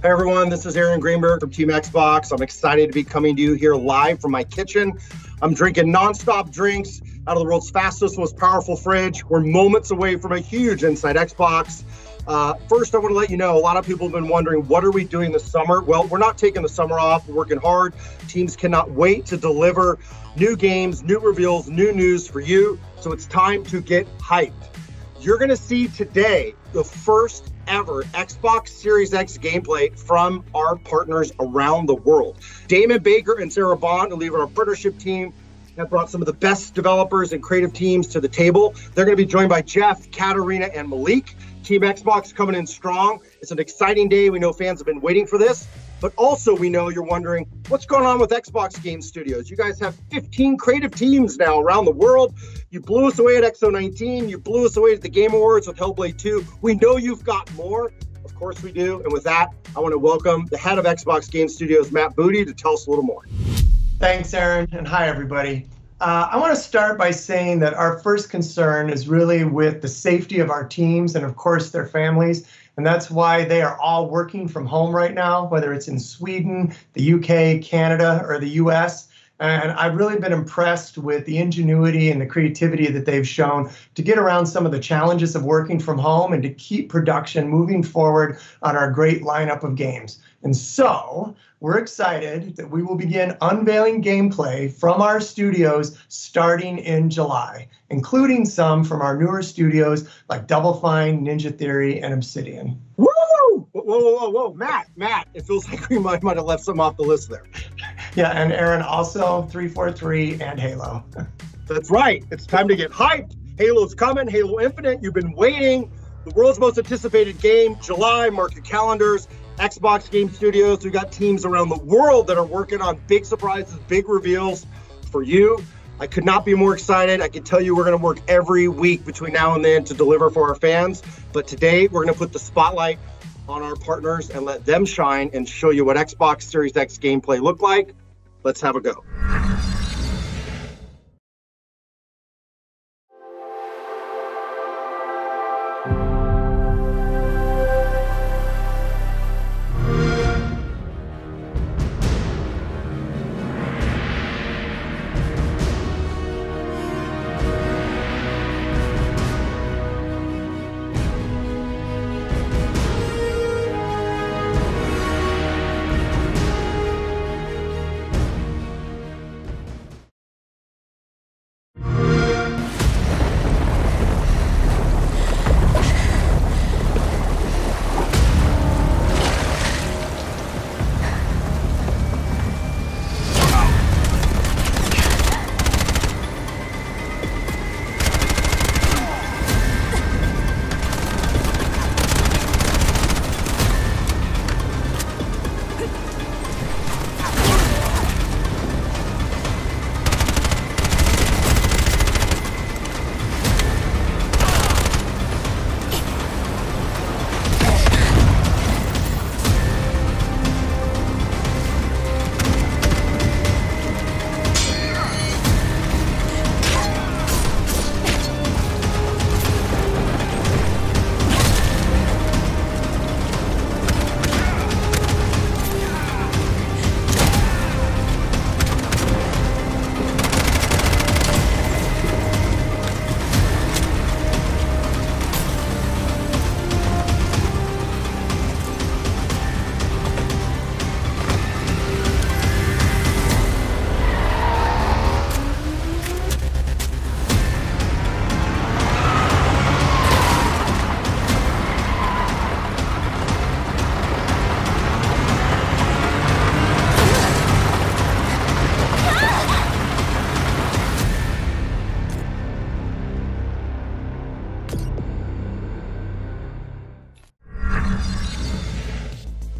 Hey everyone, this is Aaron Greenberg from Team Xbox. I'm excited to be coming to you here live from my kitchen. I'm drinking nonstop drinks out of the world's fastest, most powerful fridge. We're moments away from a huge Inside Xbox. First, I want to let you know, a lot of people have been wondering, what are we doing this summer? Well, we're not taking the summer off. We're working hard. Teams cannot wait to deliver new games, new reveals, new news for you. So it's time to get hyped. You're going to see today the first ever Xbox Series X gameplay from our partners around the world. Damon Baker and Sarah Bond, who lead our partnership team, have brought some of the best developers and creative teams to the table. They're going to be joined by Jeff, Katarina, and Malik. Team Xbox coming in strong. It's an exciting day. We know fans have been waiting for this, but also we know you're wondering, what's going on with Xbox Game Studios? You guys have 15 creative teams now around the world. You blew us away at XO19. You blew us away at the Game Awards with Hellblade 2. We know you've got more. Of course we do. And with that, I want to welcome the head of Xbox Game Studios, Matt Booty, to tell us a little more. Thanks, Aaron, and hi, everybody. I want to start by saying that our first concern is really with the safety of our teams and, of course, their families. And that's why they are all working from home right now, whether it's in Sweden, the UK, Canada, or the US. And I've really been impressed with the ingenuity and the creativity that they've shown to get around some of the challenges of working from home and to keep production moving forward on our great lineup of games. And so we're excited that we will begin unveiling gameplay from our studios starting in July, including some from our newer studios like Double Fine, Ninja Theory, and Obsidian. Woo! Whoa, Matt, it feels like we might have left some off the list there. Yeah, and Aaron, also 343 and Halo. That's right. It's time to get hyped. Halo's coming. Halo Infinite. You've been waiting. The world's most anticipated game, July. Mark your calendars. Xbox Game Studios. We've got teams around the world that are working on big surprises, big reveals for you. I could not be more excited. I can tell you we're going to work every week between now and then to deliver for our fans. But today, we're going to put the spotlight on our partners and let them shine and show you what Xbox Series X gameplay looked like. Let's have a go.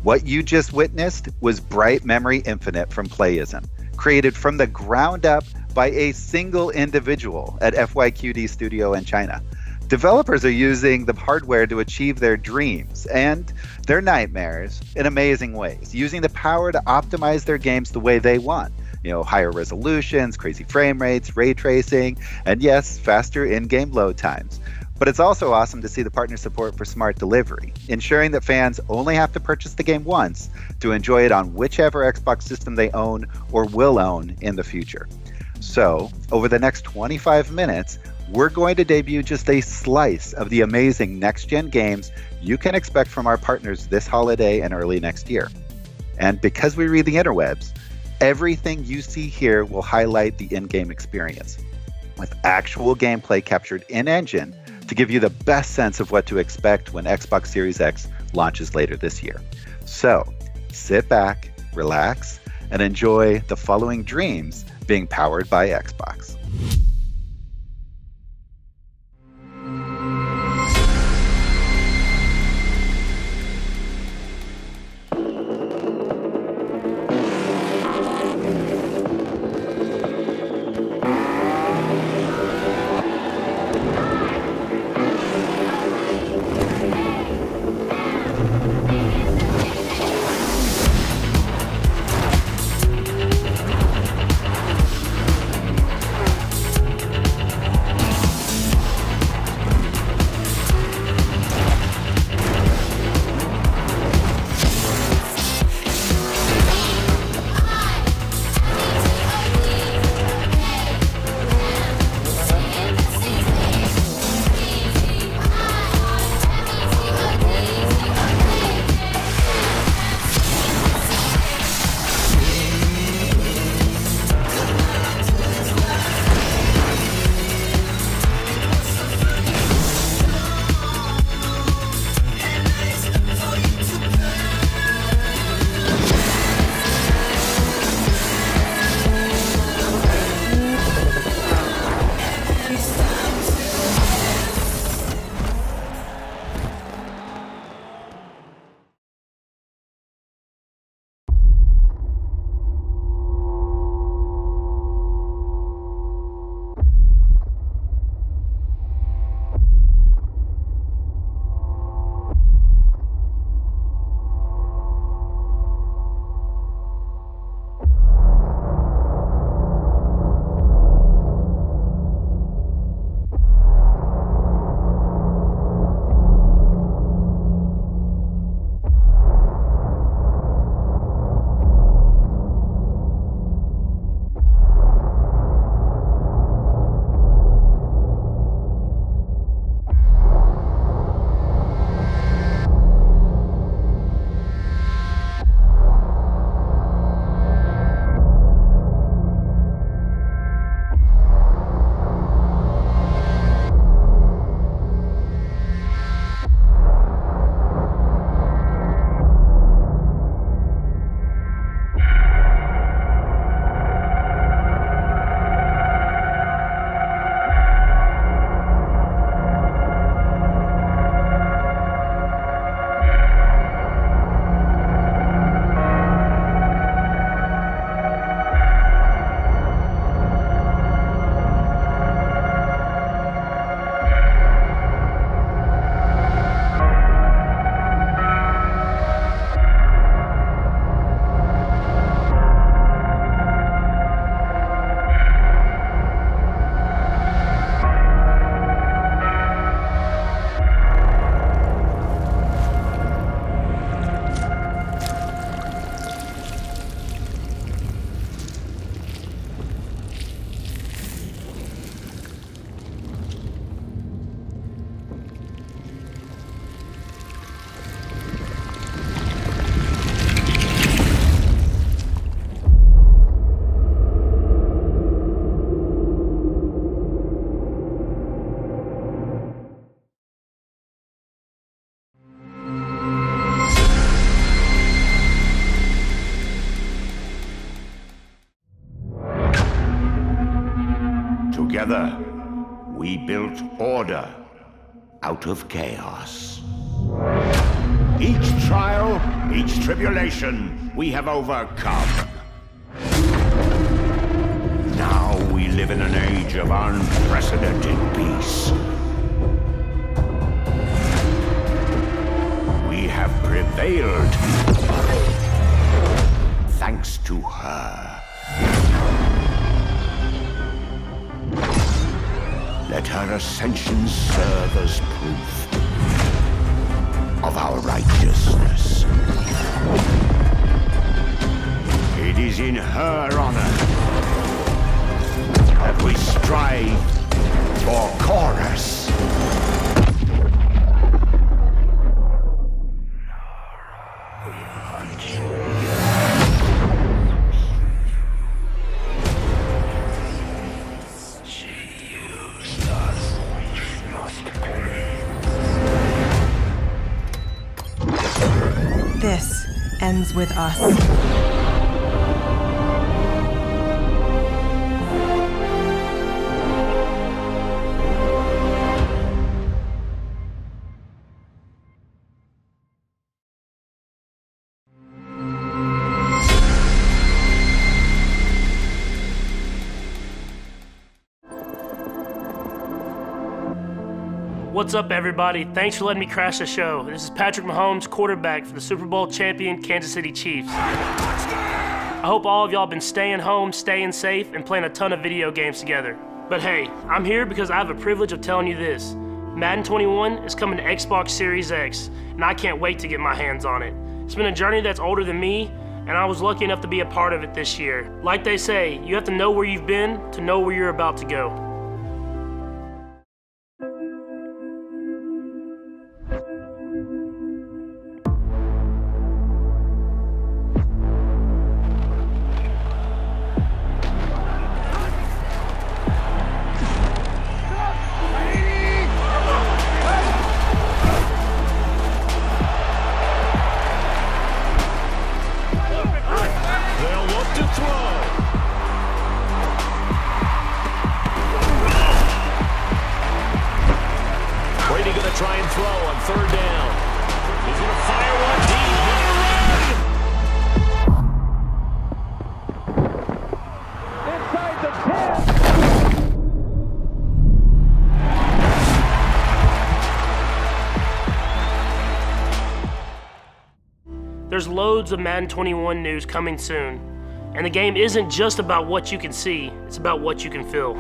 What you just witnessed was Bright Memory Infinite from Playism, created from the ground up by a single individual at FYQD Studio in China. Developers are using the hardware to achieve their dreams and their nightmares in amazing ways, using the power to optimize their games the way they want. You know, higher resolutions, crazy frame rates, ray tracing, and yes, faster in-game load times. But it's also awesome to see the partner support for smart delivery, ensuring that fans only have to purchase the game once to enjoy it on whichever Xbox system they own or will own in the future. So, over the next 25 minutes, we're going to debut just a slice of the amazing next-gen games you can expect from our partners this holiday and early next year. And because we read the interwebs, everything you see here will highlight the in-game experience, with actual gameplay captured in-engine to give you the best sense of what to expect when Xbox Series X launches later this year. So, sit back, relax, and enjoy the following dreams being powered by Xbox. Together, we built order out of chaos. Each trial, each tribulation, we have overcome. Now we live in an age of unprecedented peace. We have prevailed thanks to her. Let her ascension serve as proof of our righteousness. It is in her honor that we strive for Chorus. This ends with us. What's up, everybody? Thanks for letting me crash the show. This is Patrick Mahomes, quarterback for the Super Bowl champion Kansas City Chiefs. I hope all of y'all been staying home, staying safe, and playing a ton of video games together. But hey, I'm here because I have the privilege of telling you this. Madden 21 is coming to Xbox Series X, and I can't wait to get my hands on it. It's been a journey that's older than me, and I was lucky enough to be a part of it this year. Like they say, you have to know where you've been to know where you're about to go. There's loads of Madden 21 news coming soon. And the game isn't just about what you can see, it's about what you can feel.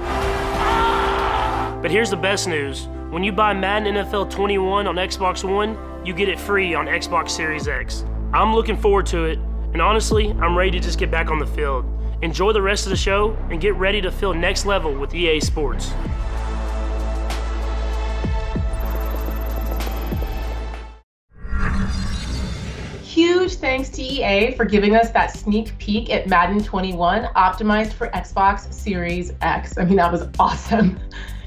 But here's the best news. When you buy Madden NFL 21 on Xbox One, you get it free on Xbox Series X. I'm looking forward to it, and honestly, I'm ready to just get back on the field. Enjoy the rest of the show, and get ready to feel next level with EA Sports. Huge thanks to EA for giving us that sneak peek at Madden 21 optimized for Xbox Series X. I mean, that was awesome.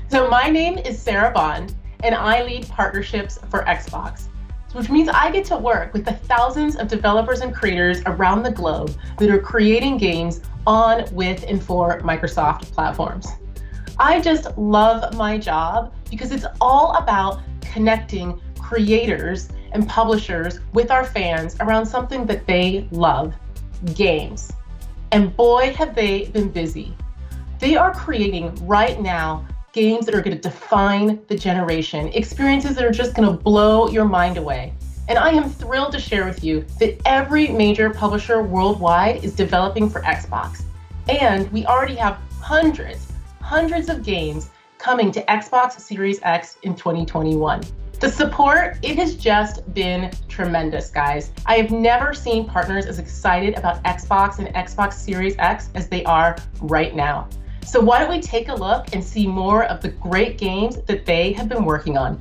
So my name is Sarah Bond, and I lead partnerships for Xbox, which means I get to work with the thousands of developers and creators around the globe that are creating games on, with, and for Microsoft platforms. I just love my job because it's all about connecting creators and publishers with our fans around something that they love, games. And boy, have they been busy. They are creating right now games that are going to define the generation, experiences that are just going to blow your mind away. And I am thrilled to share with you that every major publisher worldwide is developing for Xbox. And we already have hundreds of games coming to Xbox Series X in 2021. The support, it has just been tremendous, guys. I have never seen partners as excited about Xbox and Xbox Series X as they are right now. So why don't we take a look and see more of the great games that they have been working on.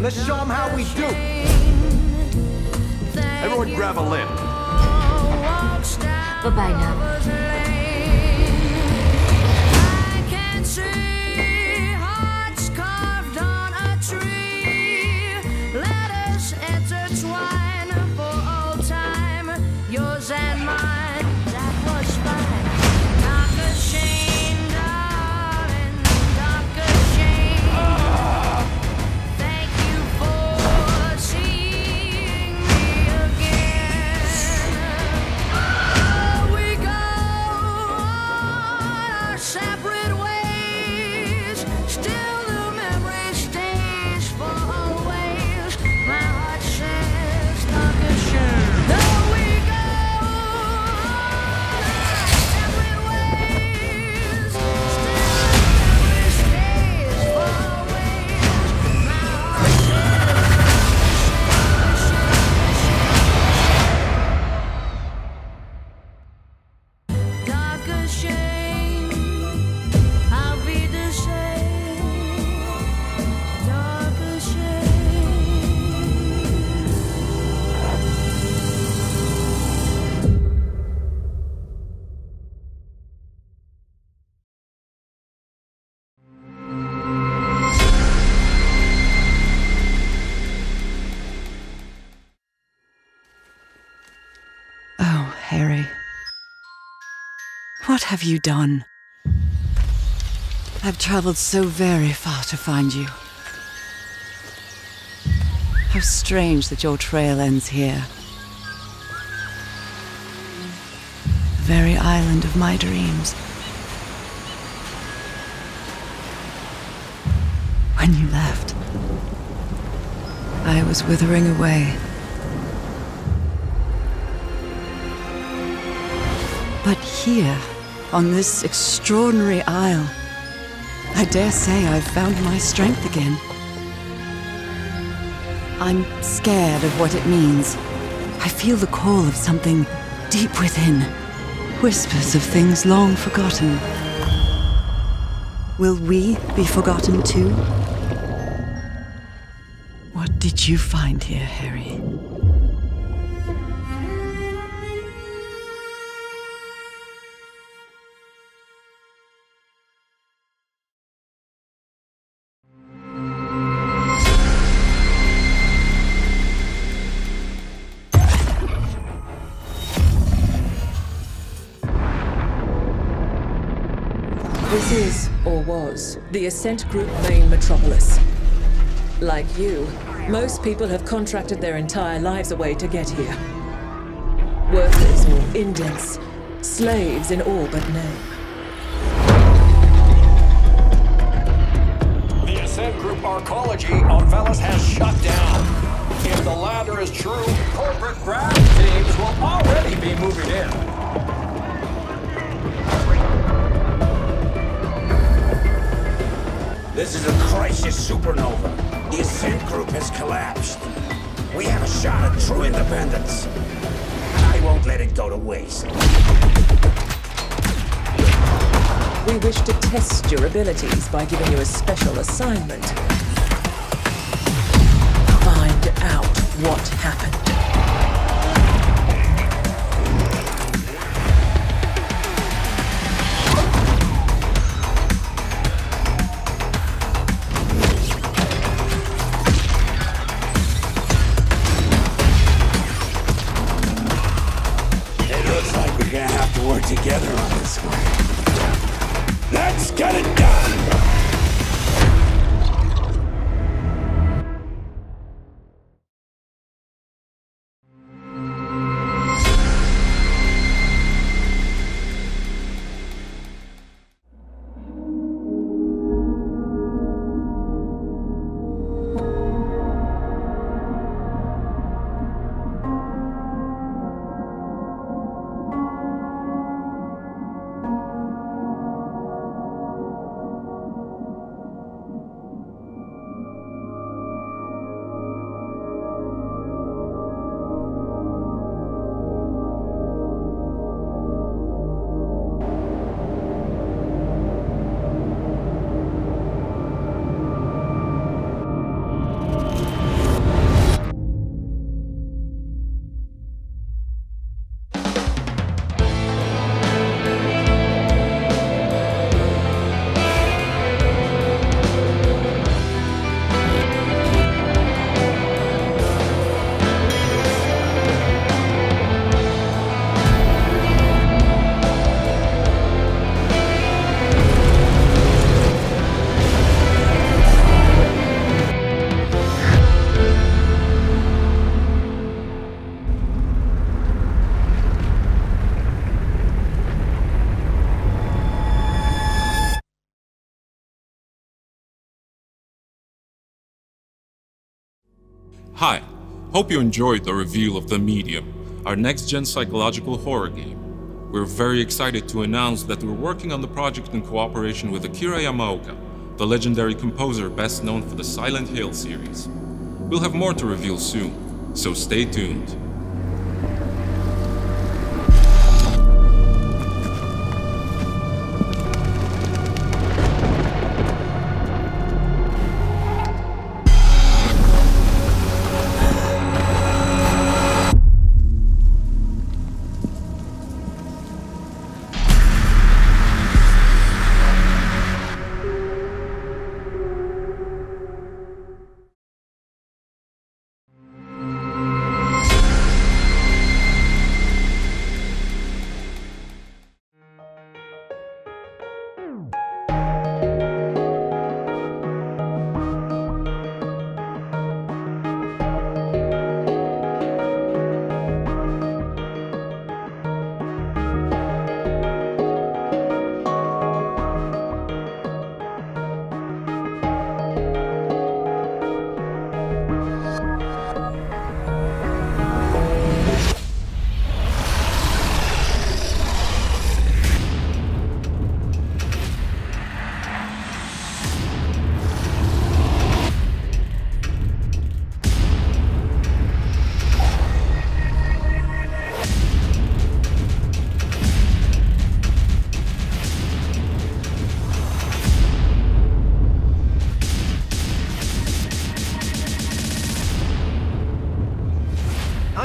Let's show them how we do. Everyone grab a limp. Bye-bye now. What have you done? I've traveled so very far to find you. How strange that your trail ends here. The very island of my dreams. When you left, I was withering away. But here, on this extraordinary isle, I dare say I've found my strength again. I'm scared of what it means. I feel the call of something deep within, whispers of things long forgotten. Will we be forgotten too? What did you find here, Harry? This is, or was, the Ascent Group main metropolis. Like you, most people have contracted their entire lives away to get here. Workers or indents, slaves in all but name. The Ascent Group archaeology on Velas has shut down. If the latter is true, corporate grab teams will already be moving in. This is a crisis supernova. The Ascent Group has collapsed. We have a shot at true independence. I won't let it go to waste. We wish to test your abilities by giving you a special assignment. Find out what happened. Together on this one. Let's get it done! Hi, hope you enjoyed the reveal of The Medium, our next-gen psychological horror game. We're very excited to announce that we're working on the project in cooperation with Akira Yamaoka, the legendary composer best known for the Silent Hill series. We'll have more to reveal soon, so stay tuned.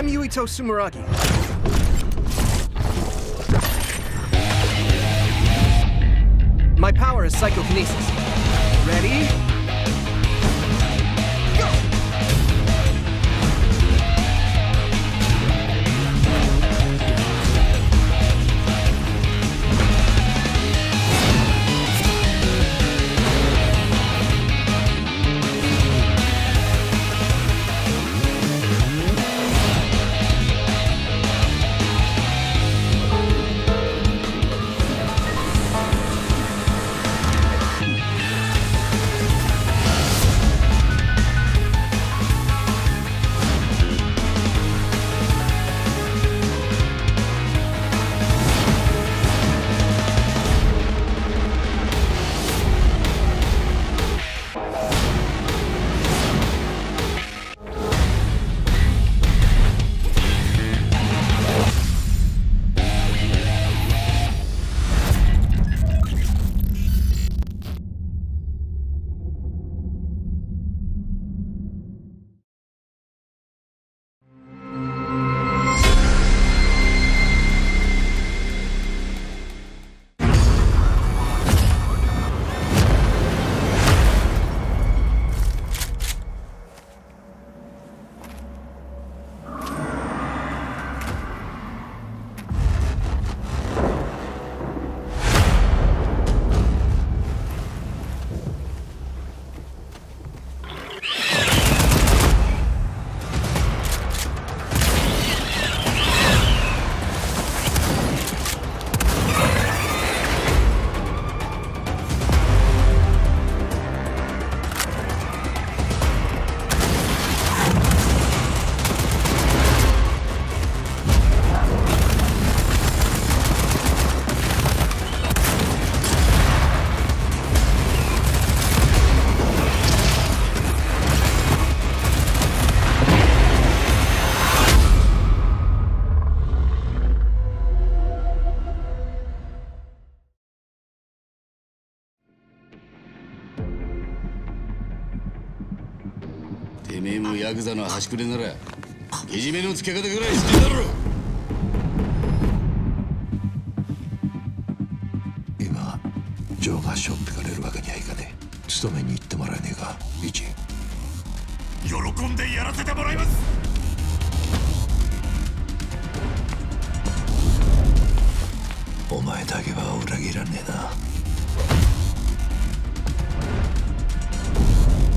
Yuito Sumeragi. My power is psychokinesis. Ready? Go! Yakuza no hashikure nara ijime no tsukekata gurai shite daro. Ima Joe ga shoppi kareru wake ni hai ka ne. Tsutome ni itte morare ne ga. Ichi. Yorokonde yarasete moraimasu. お前だけは裏切らねえな。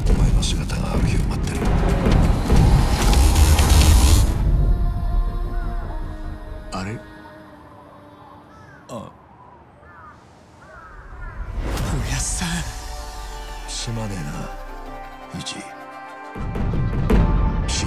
お前の姿がある日を待ってる。 すまねえな。一。死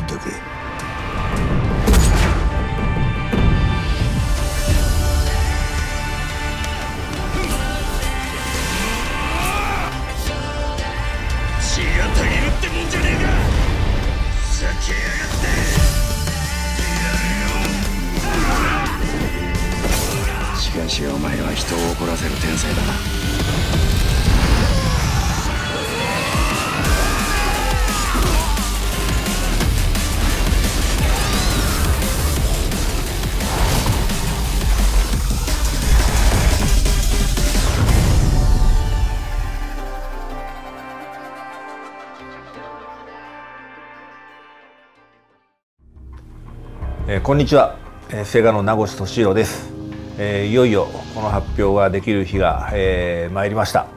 戦士はお前が人を怒らせる天才だな。 こんにちは、セガの名越俊弘です。いよいよこの発表ができる日が、参りました。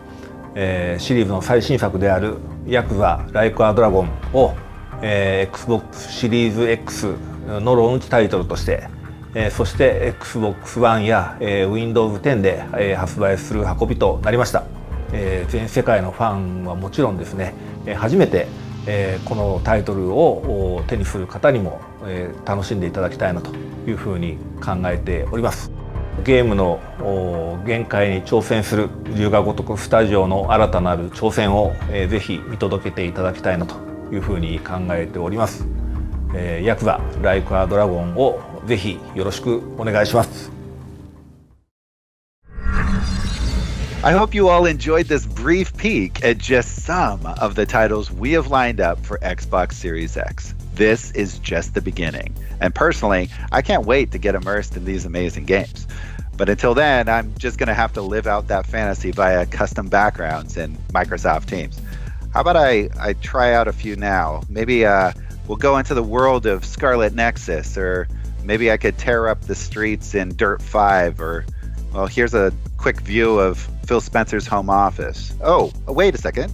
シリーズの最新作である「ヤクザライクアドラゴンを」Xbox シリーズ X のローンチタイトルとして、そして Xbox One や、Windows 10 で、発売する運びとなりました。全世界のファンはもちろんですね、初めて このタイトルを手にする方にも楽しんでいただきたいなというふうに考えております。ゲームの限界に挑戦する龍が如くスタジオの新たなる挑戦をぜひ見届けていただきたいなというふうに考えております。ヤクザライクアドラゴンをぜひよろしくお願いします。 I hope you all enjoyed this brief peek at just some of the titles we have lined up for Xbox Series X. This is just the beginning, and personally, I can't wait to get immersed in these amazing games. But until then, I'm just going to have to live out that fantasy via custom backgrounds in Microsoft Teams. How about I try out a few now? Maybe we'll go into the world of Scarlet Nexus, or maybe I could tear up the streets in Dirt 5, or, well, here's a quick view of Phil Spencer's home office. Oh, wait a second.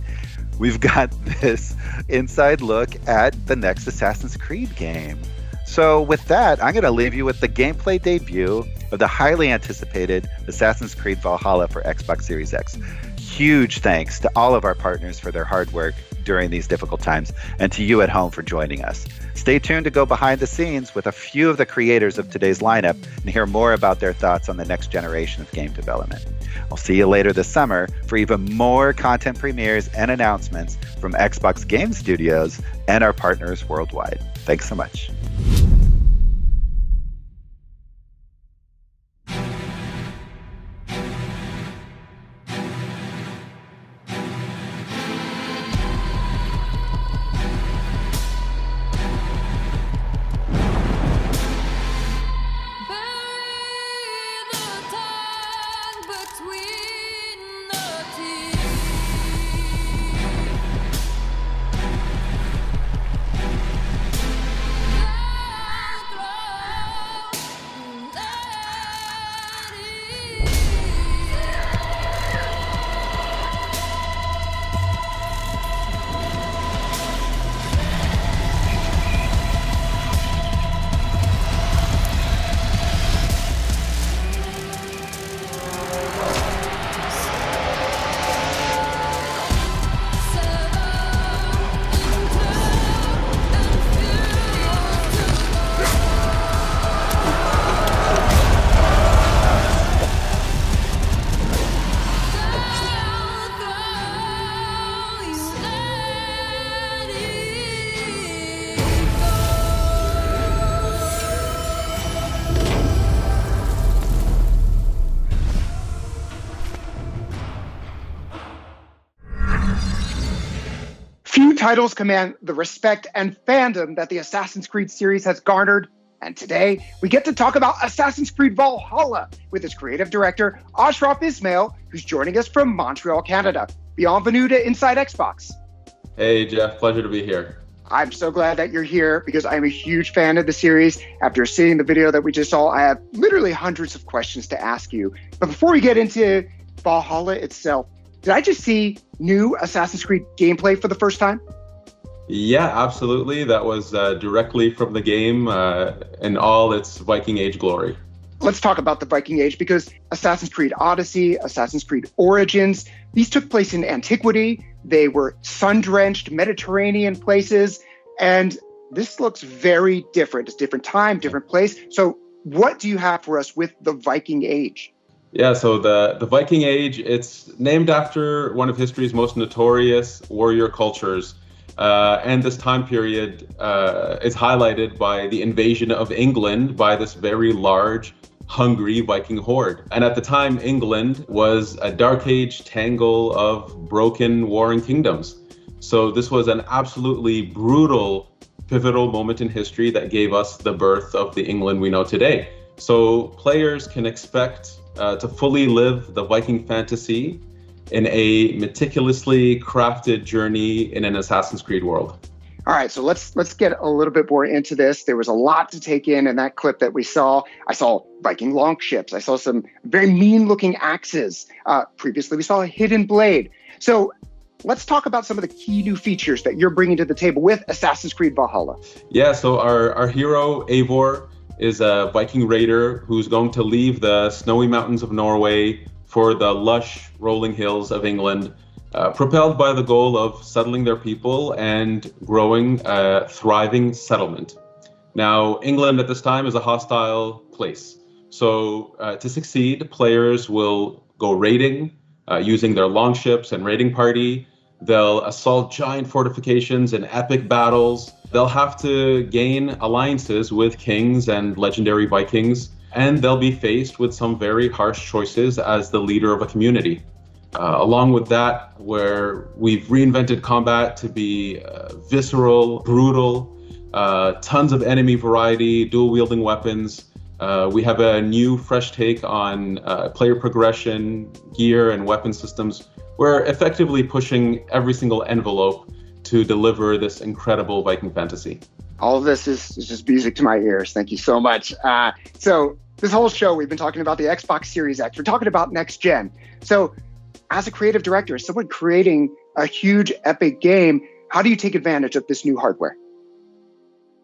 We've got this inside look at the next Assassin's Creed game. So with that, I'm going to leave you with the gameplay debut of the highly anticipated Assassin's Creed Valhalla for Xbox Series X. Huge thanks to all of our partners for their hard work during these difficult times, and to you at home for joining us. Stay tuned to go behind the scenes with a few of the creators of today's lineup and hear more about their thoughts on the next generation of game development. I'll see you later this summer for even more content premieres and announcements from Xbox Game Studios and our partners worldwide. Thanks so much. Titles command the respect and fandom that the Assassin's Creed series has garnered, and today we get to talk about Assassin's Creed Valhalla with its creative director Ashraf Ismail, who's joining us from Montreal, Canada. Bienvenue to Inside Xbox. Hey Jeff, pleasure to be here. I'm so glad that you're here because I'm a huge fan of the series. After seeing the video that we just saw, I have literally hundreds of questions to ask you. But before we get into Valhalla itself, did I just see new Assassin's Creed gameplay for the first time? Yeah, absolutely. That was directly from the game in all its Viking Age glory. Let's talk about the Viking Age, because Assassin's Creed Odyssey, Assassin's Creed Origins, these took place in antiquity. They were sun-drenched Mediterranean places, and this looks very different. It's different time, different place. So what do you have for us with the Viking Age? Yeah, so the Viking Age, it's named after one of history's most notorious warrior cultures. And this time period is highlighted by the invasion of England by this very large hungry Viking horde. And at the time, England was a dark age tangle of broken warring kingdoms. So this was an absolutely brutal, pivotal moment in history that gave us the birth of the England we know today. So players can expect to fully live the Viking fantasy in a meticulously crafted journey in an Assassin's Creed world. All right, so let's get a little bit more into this. There was a lot to take in that clip that we saw. I saw Viking longships. I saw some very mean-looking axes. Previously, we saw a hidden blade. So let's talk about some of the key new features that you're bringing to the table with Assassin's Creed Valhalla. Yeah, so our hero, Eivor, is a Viking raider who's going to leave the snowy mountains of Norway for the lush rolling hills of England, propelled by the goal of settling their people and growing a thriving settlement. Now, England at this time is a hostile place. So to succeed, players will go raiding using their longships and raiding party. They'll assault giant fortifications and epic battles. They'll have to gain alliances with kings and legendary Vikings, and they'll be faced with some very harsh choices as the leader of a community. Along with that, where we've reinvented combat to be visceral, brutal, tons of enemy variety, dual-wielding weapons. We have a new, fresh take on player progression, gear, and weapon systems. We're effectively pushing every single envelope to deliver this incredible Viking fantasy. All of this is just music to my ears. Thank you so much. So this whole show, we've been talking about the Xbox Series X. We're talking about next gen. So as a creative director, as someone creating a huge epic game, how do you take advantage of this new hardware?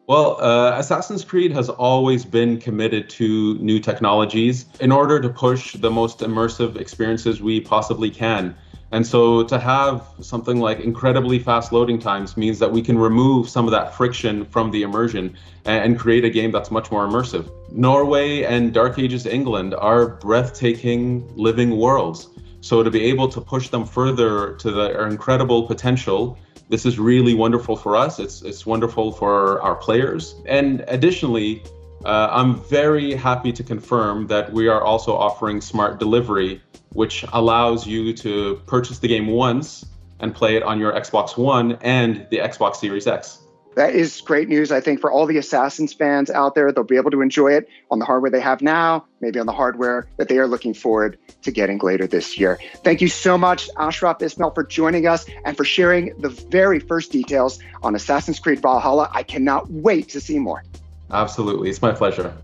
Well, Assassin's Creed has always been committed to new technologies in order to push the most immersive experiences we possibly can. And so to have something like incredibly fast loading times means that we can remove some of that friction from the immersion and create a game that's much more immersive. Norway and Dark Ages England are breathtaking living worlds. So to be able to push them further to their incredible potential, this is really wonderful for us. It's wonderful for our players. And additionally, I'm very happy to confirm that we are also offering smart delivery, which allows you to purchase the game once and play it on your Xbox One and the Xbox Series X. That is great news, I think, for all the Assassin's fans out there. They'll be able to enjoy it on the hardware they have now, maybe on the hardware that they are looking forward to getting later this year. Thank you so much, Ashraf Ismail, for joining us and for sharing the very first details on Assassin's Creed Valhalla. I cannot wait to see more. Absolutely. It's my pleasure.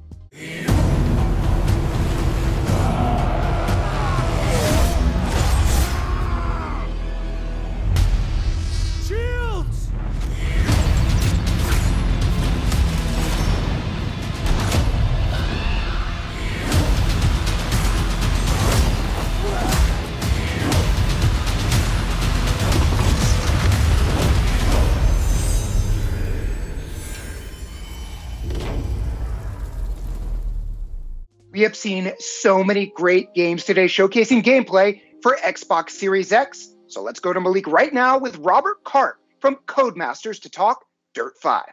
We have seen so many great games today showcasing gameplay for Xbox Series X. So let's go to Malik right now with Robert Karp from Codemasters to talk Dirt 5.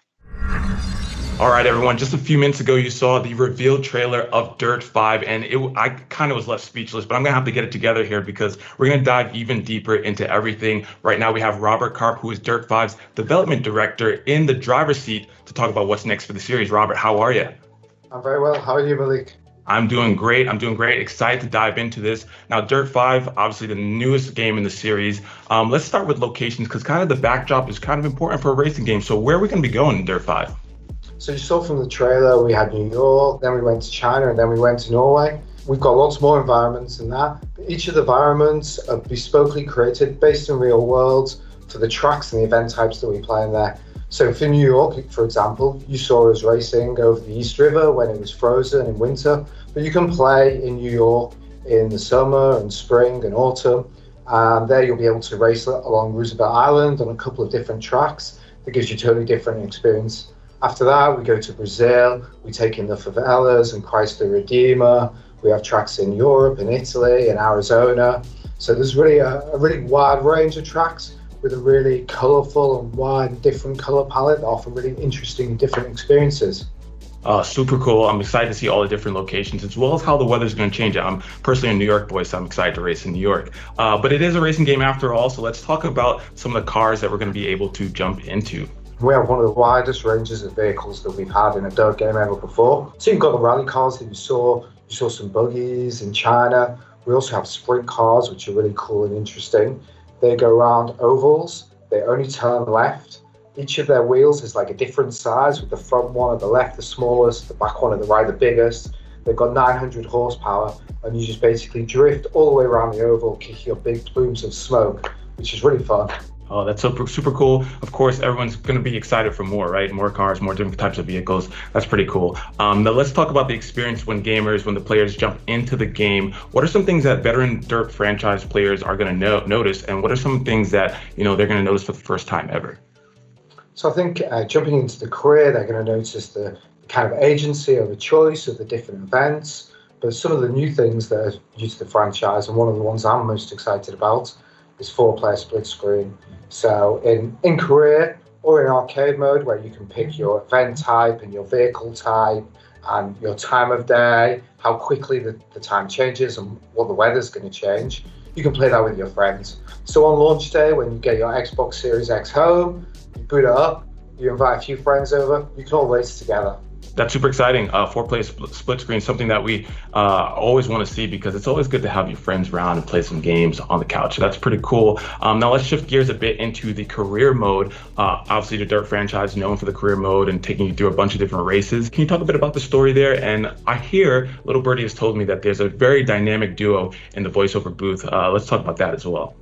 All right, everyone, just a few minutes ago, you saw the revealed trailer of Dirt 5, and I kind of was left speechless, but I'm gonna have to get it together here because we're gonna dive even deeper into everything. Right now, we have Robert Karp, who is Dirt 5's development director, in the driver's seat to talk about what's next for the series. Robert, how are you? I'm very well. How are you, Malik? I'm doing great. Excited to dive into this. Now, Dirt 5, obviously the newest game in the series. Let's start with locations, because kind of the backdrop is kind of important for a racing game. So where are we going to be going in Dirt 5? So you saw from the trailer, we had New York, then we went to China, and then we went to Norway. We've got lots more environments than that. Each of the environments are bespokely created based on real worlds for the tracks and the event types that we play in there. So for New York, for example, you saw us racing over the East River when it was frozen in winter, but you can play in New York in the summer and spring and autumn. There you'll be able to race along Roosevelt Island on a couple of different tracks. That gives you a totally different experience. After that, we go to Brazil. We take in the favelas and Christ the Redeemer. We have tracks in Europe and Italy and Arizona. So there's really a really wide range of tracks, with a really colorful and wide different color palette that offer really interesting different experiences. Super cool. I'm excited to see all the different locations, as well as how the weather's going to change. I'm personally a New York boy, so I'm excited to race in New York. But it is a racing game after all, so let's talk about some of the cars that we're going to be able to jump into. We have one of the widest ranges of vehicles that we've had in a dirt game ever before. So you've got the rally cars that you saw some buggies in China. We also have sprint cars, which are really cool and interesting. They go around ovals. They only turn left. Each of their wheels is like a different size, with the front one at the left the smallest, the back one at the right the biggest. They've got 900 horsepower, and you just basically drift all the way around the oval, kicking up big plumes of smoke, which is really fun. Oh, that's super cool. Of course, everyone's going to be excited for more, right? More cars, more different types of vehicles. That's pretty cool. Now let's talk about the experience when the players jump into the game. What are some things that veteran Dirt franchise players are going to notice, and what are some things that they're going to notice for the first time ever? So I think jumping into the career, they're going to notice the kind of agency or the choice of the different events, but some of the new things that are new to the franchise, and one of the ones I'm most excited about, is 4-player split screen. So in career or in arcade mode, where you can pick your event type and your vehicle type and your time of day, how quickly the time changes and what the weather's going to change, you can play that with your friends. So on launch day, when you get your Xbox Series X home, you boot it up, you invite a few friends over, you can all race together. That's super exciting. 4-player split screen, something that we always want to see, because it's always good to have your friends around and play some games on the couch. So that's pretty cool. Now let's shift gears a bit into the career mode. Obviously, the Dirt franchise known for the career mode and taking you through a bunch of different races. Can you talk a bit about the story there? And I hear Little Birdie has told me that there's a very dynamic duo in the voiceover booth. Let's talk about that as well.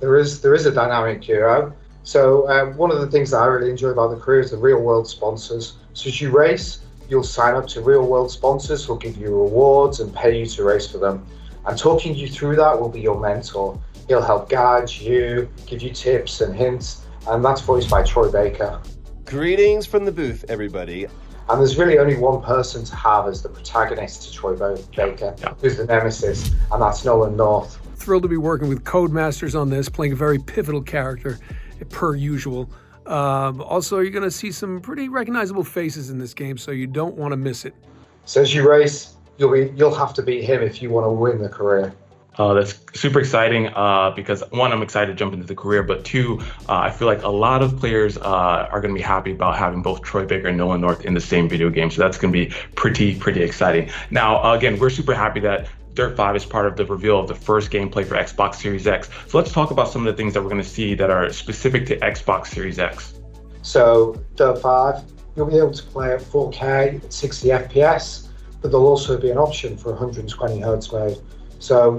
There is a dynamic duo. So one of the things that I really enjoy about the career is the real world sponsors. So as you race, you'll sign up to real world sponsors who'll give you rewards and pay you to race for them. And talking you through that will be your mentor. He'll help guide you, give you tips and hints, and that's voiced by Troy Baker. Greetings from the booth, everybody. And there's really only one person to have as the protagonist to Troy Baker, who's the nemesis, and that's Nolan North. Thrilled to be working with Codemasters on this, playing a very pivotal character, per usual. Also, you're going to see some pretty recognizable faces in this game, so you don't want to miss it. So as you race, you'll have to beat him if you want to win the career. That's super exciting because, one, I'm excited to jump into the career, but two, I feel like a lot of players are going to be happy about having both Troy Baker and Nolan North in the same video game, so that's going to be pretty exciting. Now, again, we're super happy that Dirt 5 is part of the reveal of the first gameplay for Xbox Series X. So let's talk about some of the things that we're going to see that are specific to Xbox Series X. So Dirt 5, you'll be able to play at 4K at 60 FPS, but there'll also be an option for 120 Hz mode. So,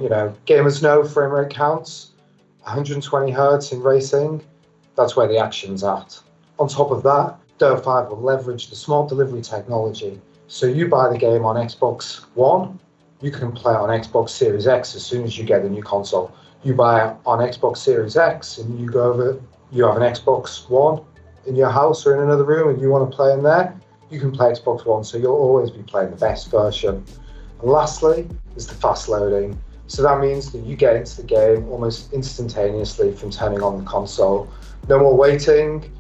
gamers know frame rate counts, 120 Hz in racing, that's where the action's at. On top of that, Dirt 5 will leverage the smart delivery technology. So you buy the game on Xbox One, you can play it on Xbox Series X as soon as you get the new console. You buy it on Xbox Series X and you go over, you have an Xbox One in your house or in another room and you want to play in there, you can play Xbox One, so you'll always be playing the best version. And lastly is the fast loading. So that means that you get into the game almost instantaneously from turning on the console. No more waiting.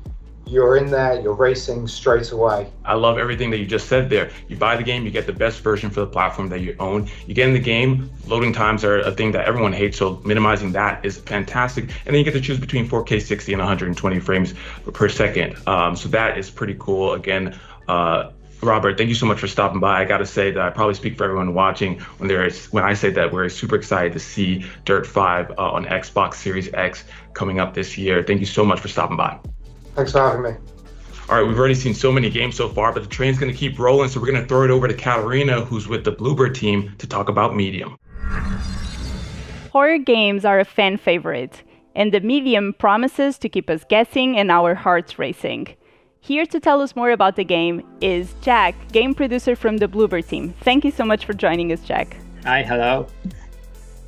You're in there, you're racing straight away. I love everything that you just said there. You buy the game, you get the best version for the platform that you own. You get in the game, loading times are a thing that everyone hates, so minimizing that is fantastic. And then you get to choose between 4K 60 and 120 frames per second. So that is pretty cool. Again, Robert, thank you so much for stopping by. I got to say that I probably speak for everyone watching when I say that we're super excited to see Dirt 5 on Xbox Series X coming up this year. Thank you so much for stopping by. Thanks for having me. All right, we've already seen so many games so far, but the train's going to keep rolling, so we're going to throw it over to Katarina, who's with the Bloober team, to talk about Medium. Horror games are a fan favorite, and The Medium promises to keep us guessing and our hearts racing. Here to tell us more about the game is Jack, game producer from the Bloober team. Thank you so much for joining us, Jack. Hi, hello.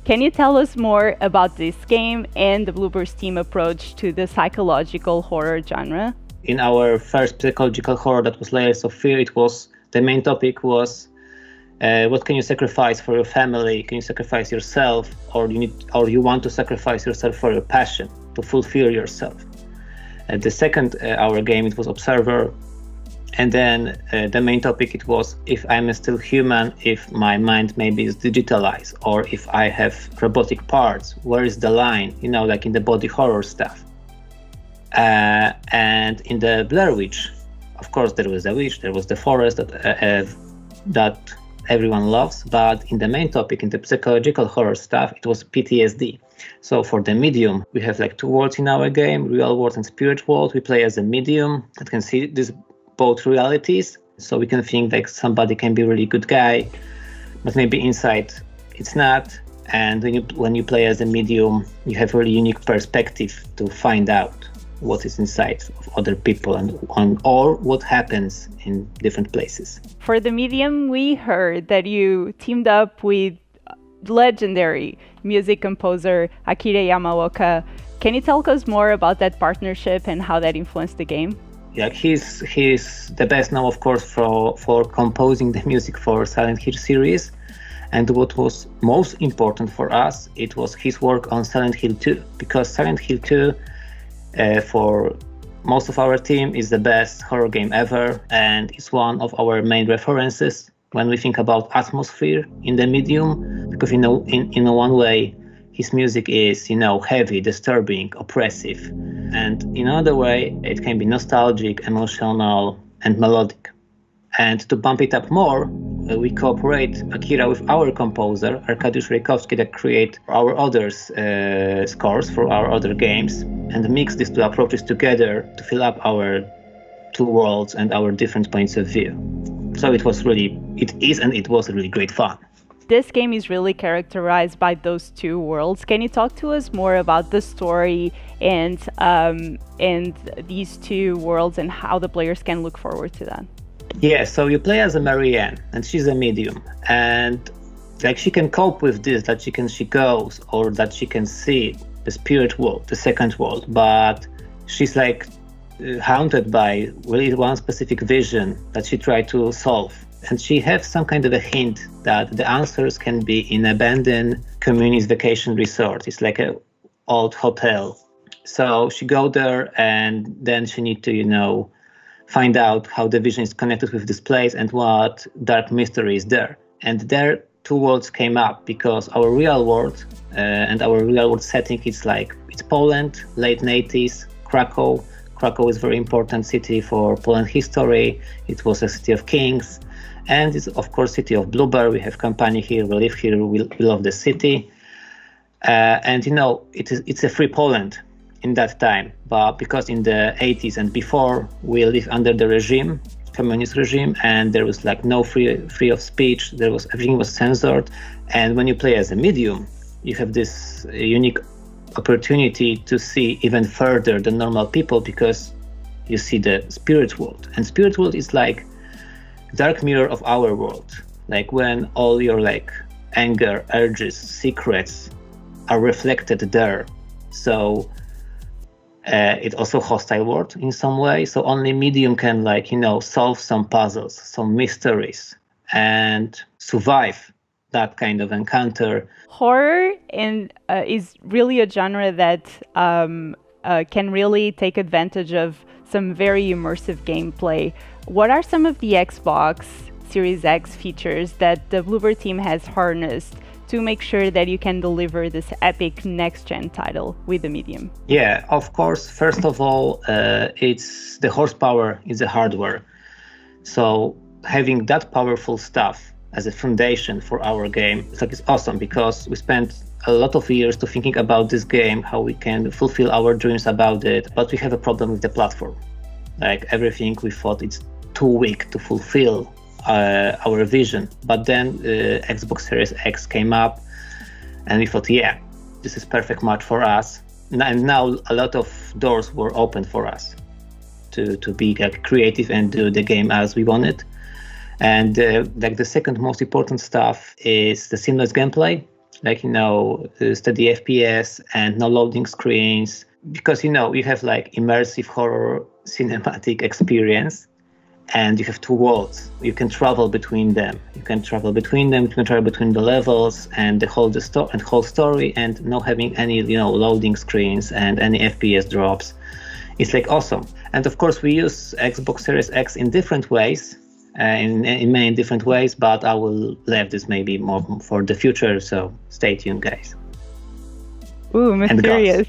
Can you tell us more about this game and the Bloober's team approach to the psychological horror genre? In our first psychological horror, that was Layers of Fear, the main topic was what can you sacrifice for your family? Can you sacrifice yourself, or you want to sacrifice yourself for your passion to fulfill yourself? The second hour game, it was Observer. And then the main topic, it was if I'm still human, if my mind maybe is digitalized, or if I have robotic parts, where is the line, you know, like in the body horror stuff. And in the Blair Witch, of course, there was the witch, there was the forest that everyone loves, but in the main topic, in the psychological horror stuff, it was PTSD. So for the medium, we have like two worlds in our game, real world and spirit world. We play as a medium that can see these both realities. So we can think like somebody can be a really good guy, but maybe inside it's not. And when you play as a medium, you have a really unique perspective to find out what is inside of other people or what happens in different places. For the medium, we heard that you teamed up with legendary music composer Akira Yamaoka. Can you tell us more about that partnership and how that influenced the game? Yeah, he's the best now, of course, for composing the music for Silent Hill series. And what was most important for us, it was his work on Silent Hill 2, because Silent Hill 2, for most of our team, is the best horror game ever, and it's one of our main references when we think about atmosphere in the medium, because in one way, his music is, you know, heavy, disturbing, oppressive. And in another way, it can be nostalgic, emotional, and melodic. And to bump it up more, we cooperate Akira with our composer, Arkadiusz Rejkowski, that create our others scores for our other games, and mix these two approaches together to fill up our two worlds and our different points of view. So it was really great fun. This game is really characterized by those two worlds. Can you talk to us more about the story and these two worlds and how the players can look forward to that? Yeah, so you play as a Marianne, and she's a medium, and like she can cope with this, that she goes or that she can see the spirit world, the second world, but she's like haunted by really one specific vision that she tried to solve. And she has some kind of a hint that the answers can be in abandoned communist vacation resort. It's like an old hotel. So she go there, and then she need to, you know, find out how the vision is connected with this place and what dark mystery is there. And there two worlds came up, because our real world and our real world setting is like, it's Poland, late 80s, Krakow. Krakow is a very important city for Poland history. It was a city of kings. And it's, of course, city of Bloober. We have company here, we live here, we love the city. And, you know, it's a free Poland in that time. But because in the 80s and before, we live under the regime, communist regime, and there was like no free of speech. Everything was censored. And when you play as a medium, you have this unique opportunity to see even further than normal people, because you see the spirit world. And spirit world is like dark mirror of our world, like when all your like anger, urges, secrets are reflected there. So it's also hostile world in some way. So only medium can, like, you know, solve some puzzles, some mysteries, and survive that kind of encounter. Horror is really a genre that can really take advantage of some very immersive gameplay. What are some of the Xbox Series X features that the Bloober team has harnessed to make sure that you can deliver this epic next-gen title with the medium? Yeah, of course. First of all, it's the horsepower is the hardware. So having that powerful stuff as a foundation for our game, it's like, it's awesome, because we spent a lot of years to thinking about this game, how we can fulfill our dreams about it, but we have a problem with the platform. Like everything, we thought it's too weak to fulfill our vision. But then Xbox Series X came up, and we thought, yeah, this is perfect match for us. And now a lot of doors were open for us to be like creative and do the game as we want it. And like the second most important stuff is the seamless gameplay, like, you know, steady FPS and no loading screens, because, you know, you have like immersive horror cinematic experience, and you have two worlds. You can travel between them. You can travel between the levels and the whole story, and not having any, you know, loading screens and any FPS drops. It's like awesome. And of course, we use Xbox Series X in different ways, in many different ways, but I will leave this maybe more for the future. So stay tuned, guys. Ooh, mysterious.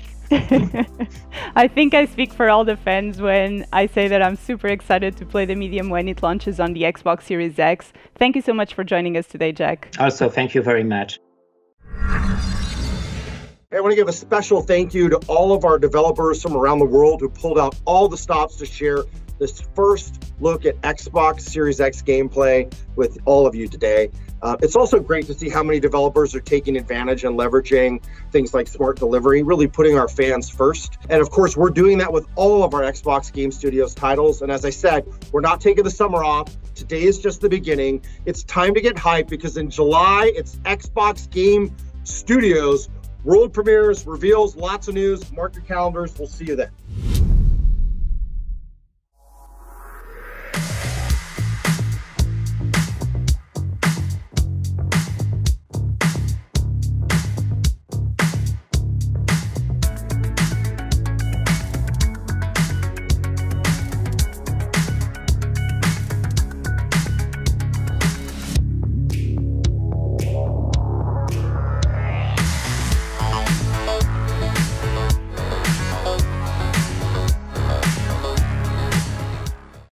I think I speak for all the fans when I say that I'm super excited to play The Medium when it launches on the Xbox Series X. Thank you so much for joining us today, Jack. Also, thank you very much. I want to give a special thank you to all of our developers from around the world who pulled out all the stops to share this first look at Xbox Series X gameplay with all of you today. It's also great to see how many developers are taking advantage and leveraging things like smart delivery, really putting our fans first. And of course, we're doing that with all of our Xbox Game Studios titles. And as I said, we're not taking the summer off. Today is just the beginning. It's time to get hyped because in July, it's Xbox Game Studios. World premieres, reveals, lots of news. Mark your calendars. We'll see you then.